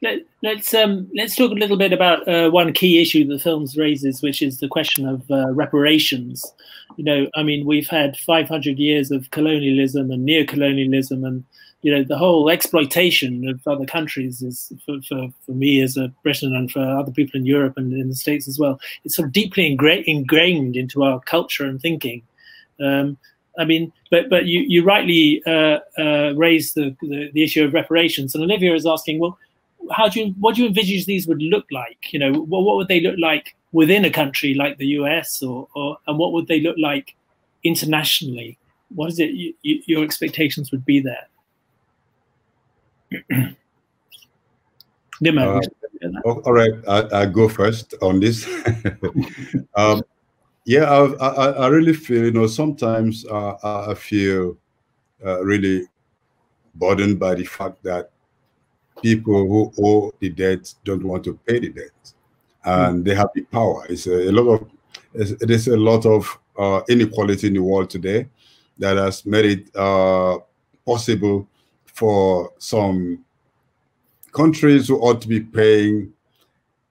Let, let's um, let's talk a little bit about uh, one key issue the film raises, which is the question of uh, reparations. You know, I mean, we've had five hundred years of colonialism and neocolonialism and, you know, the whole exploitation of other countries is, for, for, for me as a Briton and for other people in Europe and in the States as well, it's sort of deeply ingra ingrained into our culture and thinking. Um, I mean, but but you, you rightly uh, uh, raised the, the, the issue of reparations. And Olivia is asking, well, how do you, what do you envisage these would look like? You know, what, what would they look like within a country like the U S, or, or and what would they look like internationally? What is it you, you, your expectations would be there? Uh, all right, I, I go first on this. um, yeah, I, I, I really feel, you know, sometimes uh, I feel uh, really burdened by the fact that people who owe the debt don't want to pay the debt, and mm. they have the power. It's a, a lot of there's a lot of uh, inequality in the world today that has made it uh, possible for some countries who ought to be paying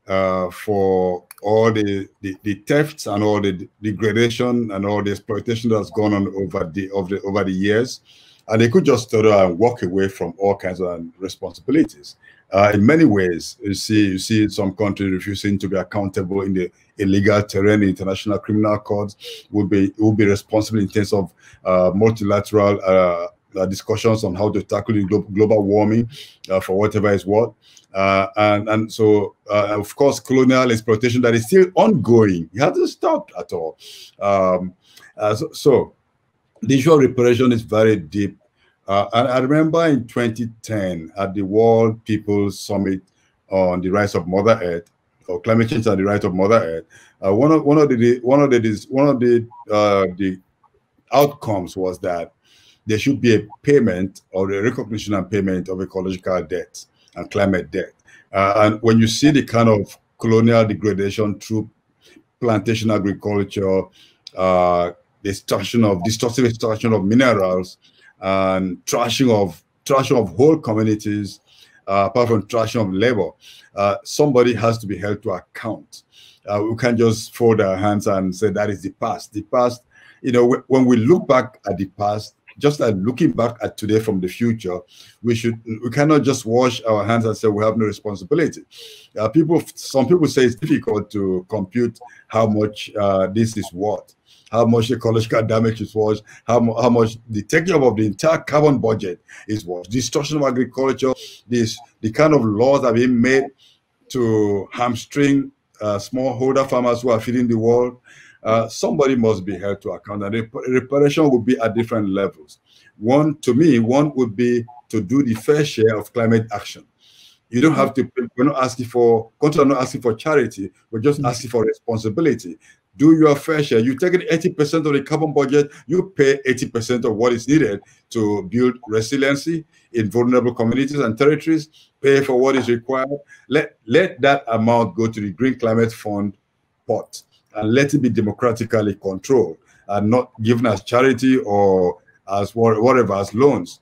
uh, for all the, the, the thefts and all the degradation and all the exploitation that's gone on over the, of the, over the years. And they could just turn around and walk away from all kinds of responsibilities. Uh, in many ways, you see, you see some countries refusing to be accountable in the illegal terrain. The international criminal courts will be, will be responsible in terms of uh, multilateral uh, Uh, discussions on how to tackle the glo global warming uh, for whatever is what, uh, and and so uh, of course colonial exploitation that is still ongoing. It hasn't stopped at all. Um, uh, so, so the issue of reparation is very deep. Uh, and I remember in twenty ten at the World People's Summit on the Rights of Mother Earth, or Climate Change and the Rights of Mother Earth, uh, one of one of the one of the one of the uh, the outcomes was that there should be a payment or a recognition and payment of ecological debt and climate debt. Uh, and when you see the kind of colonial degradation through plantation agriculture, uh, the extraction of, destructive extraction of minerals, and trashing of, trashing of whole communities, uh, apart from trashing of labor, uh, somebody has to be held to account. Uh, we can't just fold our hands and say that is the past. The past, you know, when we look back at the past, just like looking back at today from the future, we should we cannot just wash our hands and say we have no responsibility. Uh, people, some people say it's difficult to compute how much uh, this is worth, how much ecological damage is worth, how, how much the taking up of the entire carbon budget is worth, destruction of agriculture, this the kind of laws that have been made to hamstring uh, smallholder farmers who are feeding the world. Uh, somebody must be held to account, and rep reparation would be at different levels. One, to me, one would be to do the fair share of climate action. You don't have to, we're not asking for, countries are not asking for charity, we're just asking for responsibility. Do your fair share. You take eighty percent of the carbon budget, you pay eighty percent of what is needed to build resiliency in vulnerable communities and territories, pay for what is required. Let, let that amount go to the Green Climate Fund pot, and let it be democratically controlled and not given as charity or as whatever, as loans.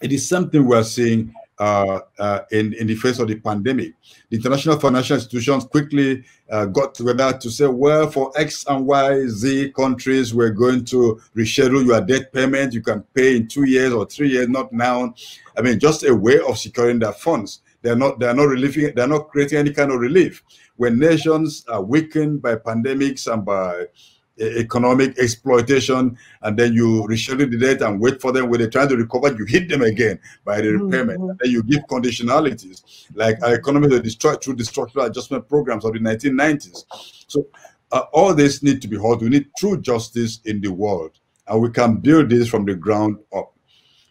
It is something we are seeing uh, uh, in, in the face of the pandemic. The international financial institutions quickly uh, got together to say, well, for X and Y, Z countries, we're going to reschedule your debt payment. You can pay in two years or three years, not now. I mean, just a way of securing their funds. They're not, they're not relieving, they're not creating any kind of relief. When nations are weakened by pandemics and by economic exploitation, and then you reschedule the debt and wait for them. When they try to recover, you hit them again by the repayment. Mm-hmm. Then you give conditionalities, like our economy that is destroyed through the structural adjustment programs of the nineteen nineties. So uh, all this needs to be halted. We need true justice in the world, and we can build this from the ground up.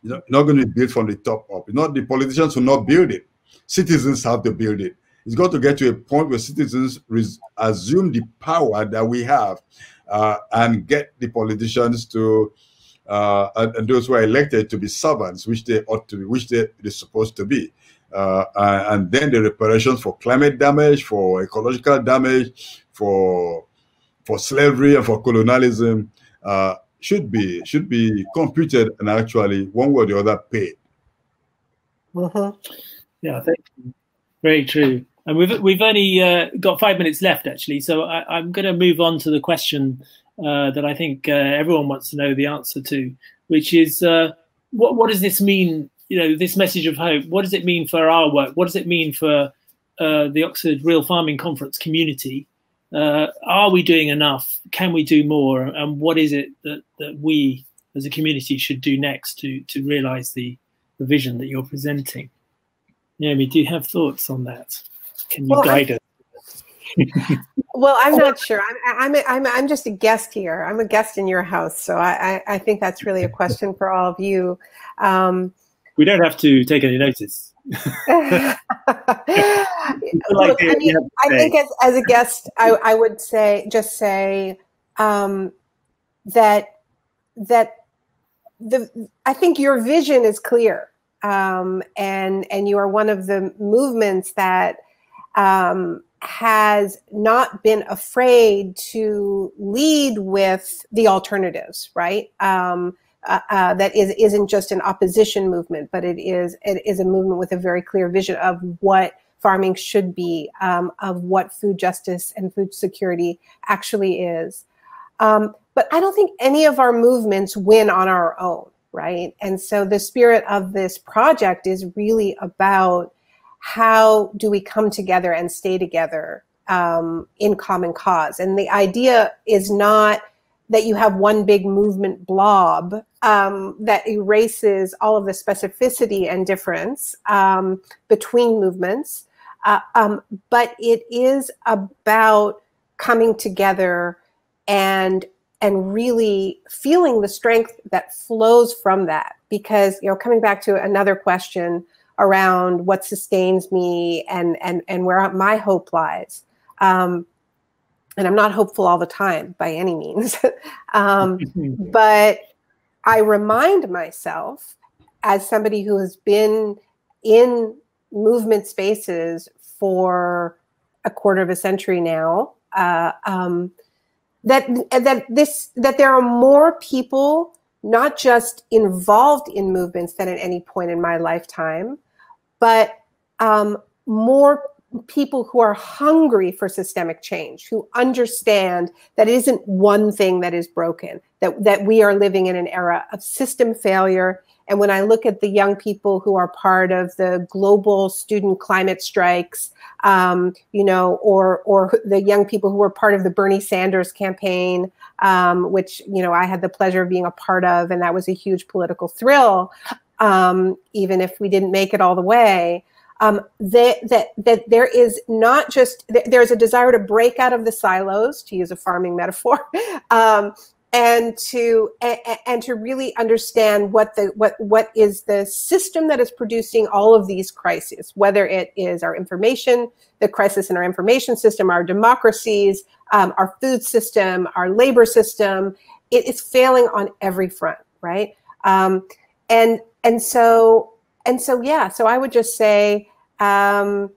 It's not, not going to be built from the top up. It's not the politicians who not build it. Citizens have to build it. It's got to get to a point where citizens res assume the power that we have. Uh, and get the politicians to uh, and, and those who are elected to be servants, which they ought to be, which they are supposed to be. Uh, and then the reparations for climate damage, for ecological damage, for for slavery and for colonialism uh, should be should be computed and actually one way or the other paid. Uh-huh. Yeah, thank you. Very true. And we've, we've only uh, got five minutes left, actually, so I, I'm going to move on to the question uh, that I think uh, everyone wants to know the answer to, which is uh, what, what does this mean, you know, this message of hope? What does it mean for our work? What does it mean for uh, the Oxford Real Farming Conference community? Uh, are we doing enough? Can we do more? And what is it that, that we as a community should do next to, to realise the, the vision that you're presenting? Naomi, do you have thoughts on that? Can you well, guide us? Well, I'm not sure. I'm, I'm, I'm, I'm just a guest here. I'm a guest in your house. So I, I, I think that's really a question for all of you. Um, we don't have to take any notice. Like Look, I, mean, I think as, as a guest, I, I would say, just say um, that, that the, I think your vision is clear. Um, and, and you are one of the movements that Um, has not been afraid to lead with the alternatives, right? Um, uh, uh, that is, isn't just an opposition movement, but it is, it is a movement with a very clear vision of what farming should be, um, of what food justice and food security actually is. Um, but I don't think any of our movements win on our own, right? And so the spirit of this project is really about how do we come together and stay together um, in common cause? And the idea is not that you have one big movement blob um, that erases all of the specificity and difference um, between movements, uh, um, but it is about coming together and and really feeling the strength that flows from that. Because, you know, coming back to another question around what sustains me and, and, and where my hope lies. Um, and I'm not hopeful all the time by any means, um, but I remind myself as somebody who has been in movement spaces for a quarter of a century now, uh, um, that, that, this, that there are more people not just involved in movements than at any point in my lifetime, but um, more people who are hungry for systemic change, who understand that it isn't one thing that is broken, that, that we are living in an era of system failure. And when I look at the young people who are part of the global student climate strikes, um, you know, or, or the young people who were part of the Bernie Sanders campaign, um, which, you know, I had the pleasure of being a part of, and that was a huge political thrill. Um, even if we didn't make it all the way, um, that, that, that there is not just, there's a desire to break out of the silos, to use a farming metaphor, um, and to, and to really understand what the, what, what is the system that is producing all of these crises, whether it is our information, the crisis in our information system, our democracies, um, our food system, our labor system. It is failing on every front, right? Um, and, and so, and so, yeah, so I would just say, um,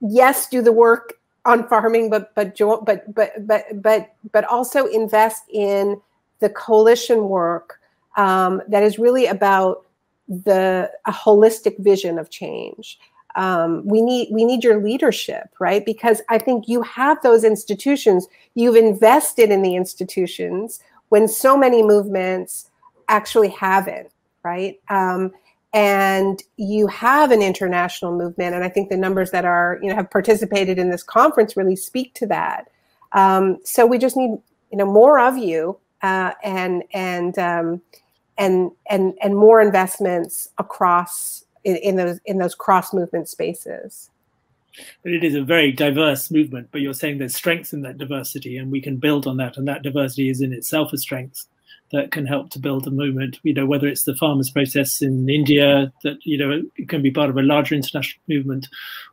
yes, do the work on farming, but but but but but but but also invest in the coalition work um, that is really about the a holistic vision of change. Um, we need we need your leadership, right? Because I think you have those institutions. You've invested in the institutions when so many movements actually haven't, right? Um, and you have an international movement, and I think the numbers that are you know have participated in this conference really speak to that. Um, so we just need you know more of you, uh, and and um, and and and more investments across. In, in those in those cross movement spaces. But it is a very diverse movement, but you're saying there's strengths in that diversity, and we can build on that, and that diversity is in itself a strength that can help to build a movement, you know whether it's the farmers protests in India, that you know it can be part of a larger international movement,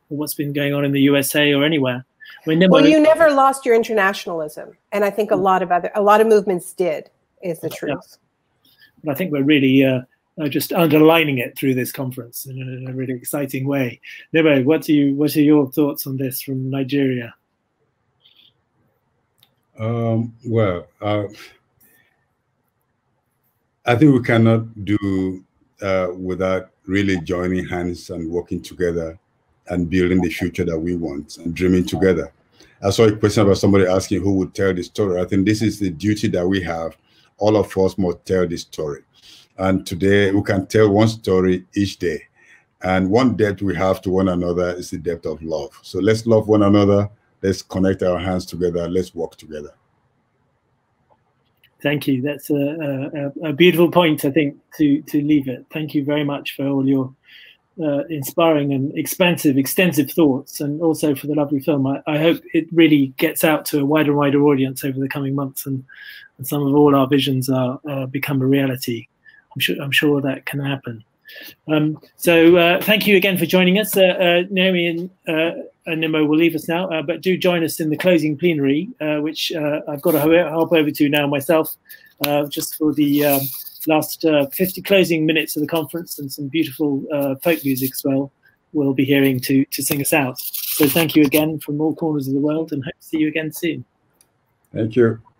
or what's been going on in the U S A or anywhere. I mean, well, you never lost your internationalism, and I think a lot of other a lot of movements did, is the truth. Yeah. But I think we're really uh, Uh, just underlining it through this conference in a, in a really exciting way. Anyway, what do you? What are your thoughts on this from Nigeria? Um, well, uh, I think we cannot do uh, without really joining hands and working together and building the future that we want and dreaming together. I saw a question about somebody asking who would tell the story. I think this is the duty that we have. All of us must tell this story. And today we can tell one story each day. And one debt we have to one another is the debt of love. So let's love one another. Let's connect our hands together. Let's work together. Thank you. That's a, a, a beautiful point, I think, to, to leave it. Thank you very much for all your uh, inspiring and expansive, extensive thoughts, and also for the lovely film. I, I hope it really gets out to a wider and wider audience over the coming months, and, and some of all our visions are uh, become a reality. I'm sure, I'm sure that can happen. Um, so uh, thank you again for joining us. Uh, uh, Naomi and uh, Nnimmo will leave us now, uh, but do join us in the closing plenary, uh, which uh, I've got to hop over to now myself, uh, just for the um, last uh, fifty closing minutes of the conference, and some beautiful uh, folk music as well we'll be hearing to, to sing us out. So thank you again from all corners of the world, and hope to see you again soon. Thank you.